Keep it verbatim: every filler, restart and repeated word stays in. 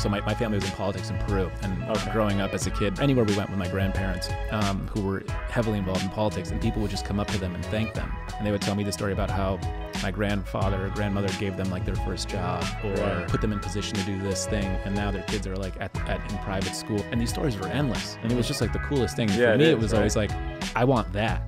So my, my family was in politics in Peru, and okay. growing up as a kid, anywhere we went with my grandparents, um, who were heavily involved in politics, and people would just come up to them and thank them. And they would tell me the story about how my grandfather or grandmother gave them like their first job, or right. put them in position to do this thing, and now their kids are like at, at in private school. And these stories were endless. And it was just like the coolest thing. And yeah, for me, it, is, it was right? always like, I want that.